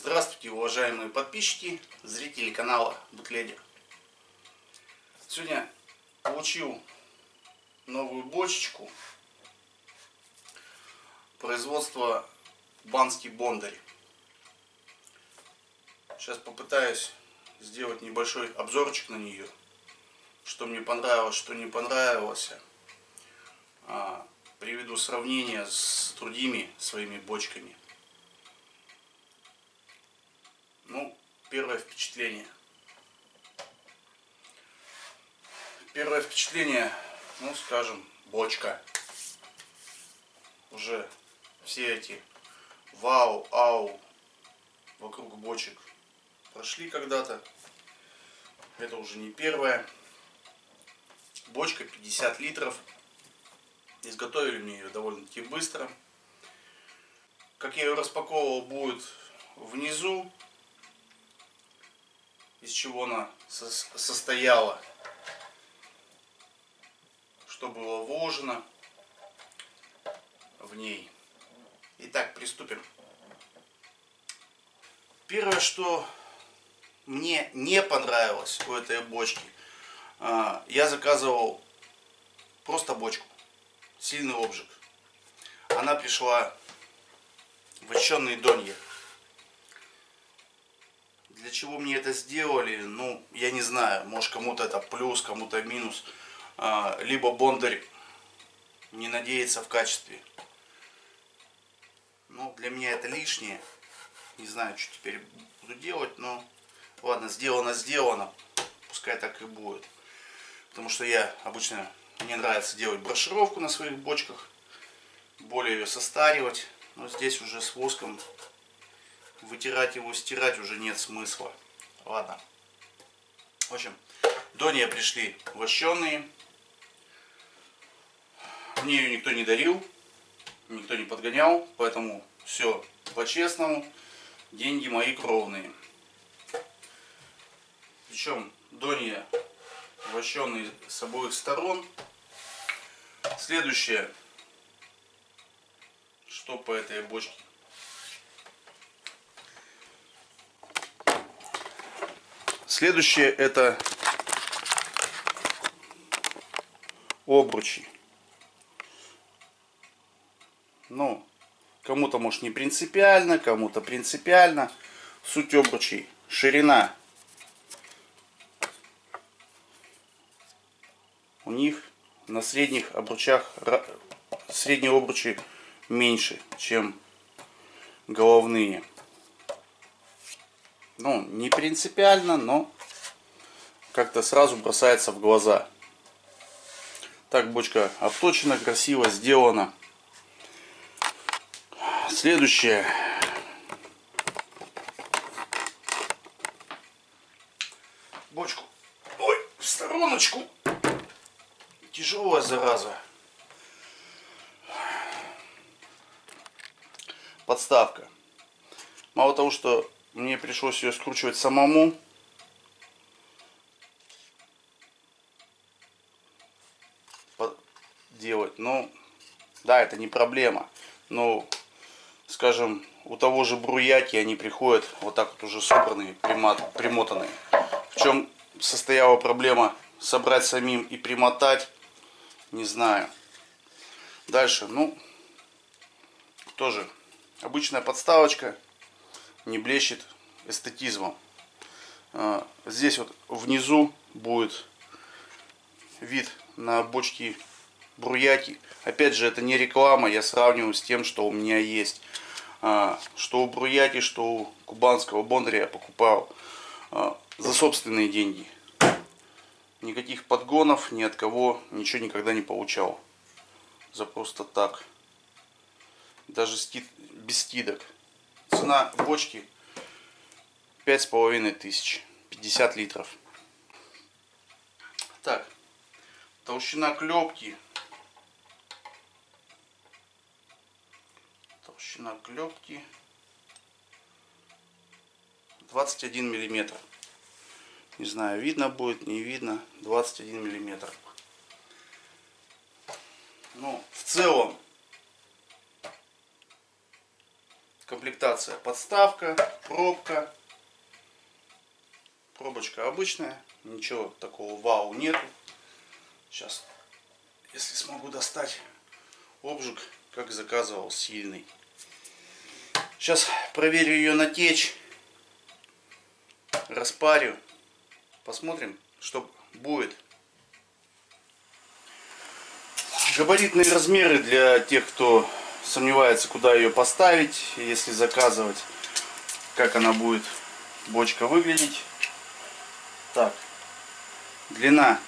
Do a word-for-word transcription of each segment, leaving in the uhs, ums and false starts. Здравствуйте, уважаемые подписчики, зрители канала Bootlegger. Сегодня получил новую бочечку производства Кубанский бондарь. Сейчас попытаюсь сделать небольшой обзорчик на нее. Что мне понравилось, что не понравилось. Приведу сравнение с другими своими бочками. Ну, первое впечатление. Первое впечатление, ну, скажем, бочка. Уже все эти вау, ау вокруг бочек прошли когда-то. Это уже не первое. Бочка пятьдесят литров. Изготовили мне ее довольно-таки быстро. Как я ее распаковывал, будет внизу, из чего она состояла, что было вложено в ней. Итак, приступим. Первое, что мне не понравилось у этой бочки, я заказывал просто бочку, сильный обжиг. Она пришла в вощеные донья. Для чего мне это сделали, ну, я не знаю. Может, кому-то это плюс, кому-то минус. Либо бондарь не надеется в качестве. Ну, для меня это лишнее. Не знаю, что теперь буду делать, но... Ладно, сделано, сделано. Пускай так и будет. Потому что я обычно... Мне нравится делать брошировку на своих бочках. Более ее состаривать. Но здесь уже с воском... Вытирать его, стирать уже нет смысла. Ладно. В общем, донья пришли вощеные. Мне ее никто не дарил. Никто не подгонял. Поэтому все по-честному. Деньги мои кровные. Причем донья вощеные с обоих сторон. Следующее. Что по этой бочке? Следующее — это обручи. Ну, кому-то, может, не принципиально, кому-то принципиально. Суть обручей. Ширина у них на средних обручах, средние обручи меньше, чем головные. Ну, не принципиально, но как-то сразу бросается в глаза. Так, бочка обточена, красиво сделана. Следующее. Бочку. Ой, в стороночку. Тяжелая зараза. Подставка. Мало того, что... Мне пришлось ее скручивать самому. Делать. Ну, да, это не проблема. Но, скажем, у того же бруяки они приходят вот так вот уже собранные, примотанные. В чем состояла проблема собрать самим и примотать, не знаю. Дальше, ну, тоже обычная подставочка. Не блещет эстетизмом. Здесь вот внизу будет вид на бочки бруяки. Опять же, это не реклама, я сравниваю с тем, что у меня есть. Что у бруяки, что у кубанского бондаря я покупал за собственные деньги. Никаких подгонов, ни от кого, ничего никогда не получал. За просто так. Даже без скидок. Цена бочки пять с половиной тысяч, пятьдесят литров. Так, толщина клепки. Толщина клепки двадцать один миллиметр. Не знаю, видно будет, не видно. двадцать один миллиметр. Ну, в целом комплектация: подставка, пробка. Пробочка обычная, ничего такого вау нету. Сейчас, если смогу достать, обжиг, как заказывал, сильный. Сейчас проверю ее на течь, распарю, посмотрим, что будет. Габаритные размеры для тех, кто сомневается, куда ее поставить, если заказывать, как она будет, бочка, выглядеть. Так, длина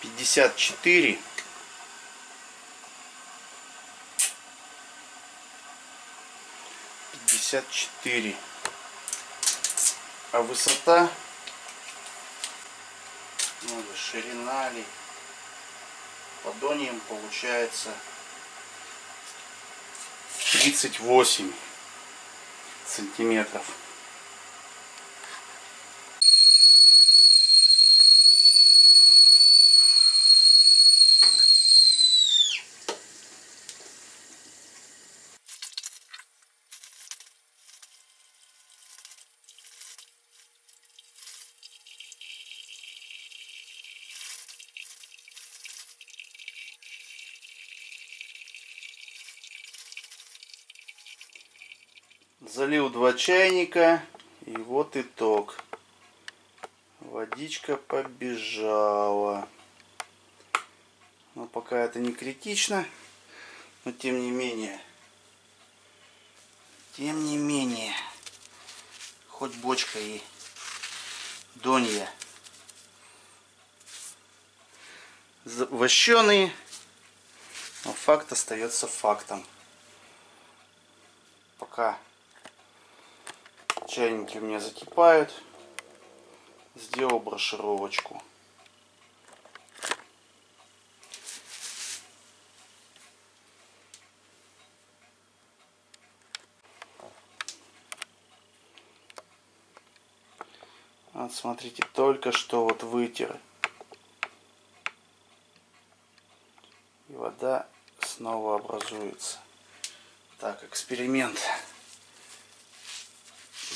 пятьдесят четыре, пятьдесят четыре, а высота, ну, ширина ли, поддонием получается тридцать восемь сантиметров. Залил два чайника, и вот итог. Водичка побежала. Но пока это не критично, но тем не менее, тем не менее, хоть бочка и донья. Вощеные, но факт остается фактом. Пока чайники у меня закипают, сделал брошировочку. Вот, смотрите, только что вот вытер. И вода снова образуется. Так, эксперимент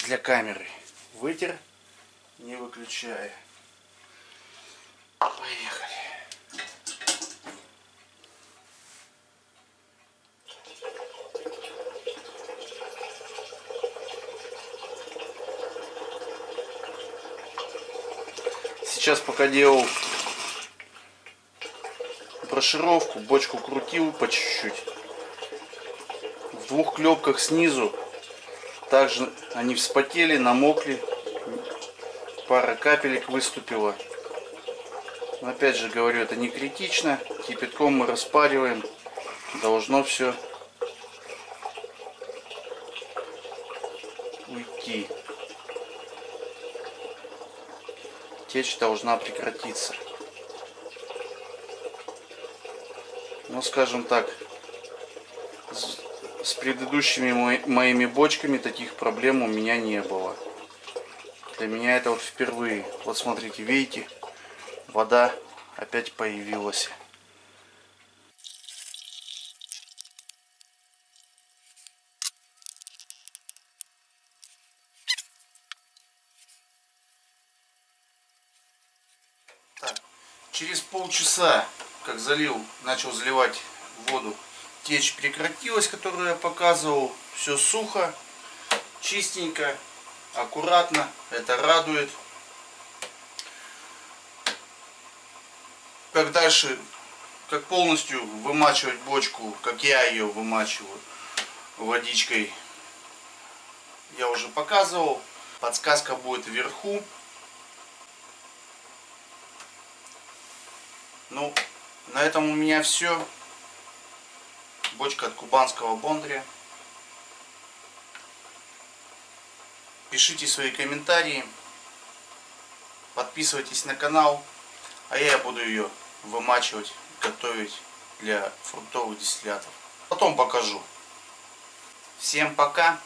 для камеры. Вытер, не выключая. Поехали. Сейчас, пока делал брошировку, бочку крутил по чуть-чуть. В двух клепках снизу также они вспотели, намокли, пара капелек выступила. Но опять же говорю, это не критично. Кипятком мы распариваем, должно все уйти. Течь должна прекратиться. Ну, скажем так, с предыдущими моими бочками таких проблем у меня не было. Для меня это вот впервые. Вот смотрите, видите, вода опять появилась. Так, через полчаса, как залил, начал заливать воду, течь прекратилась, которую я показывал. Все сухо, чистенько, аккуратно. Это радует. Как дальше, как полностью вымачивать бочку, как я ее вымачиваю водичкой, я уже показывал. Подсказка будет вверху. Ну, на этом у меня все. Бочка от Кубанского бондаря. Пишите свои комментарии. Подписывайтесь на канал. А я буду ее вымачивать, готовить для фруктовых дистиллятов. Потом покажу. Всем пока.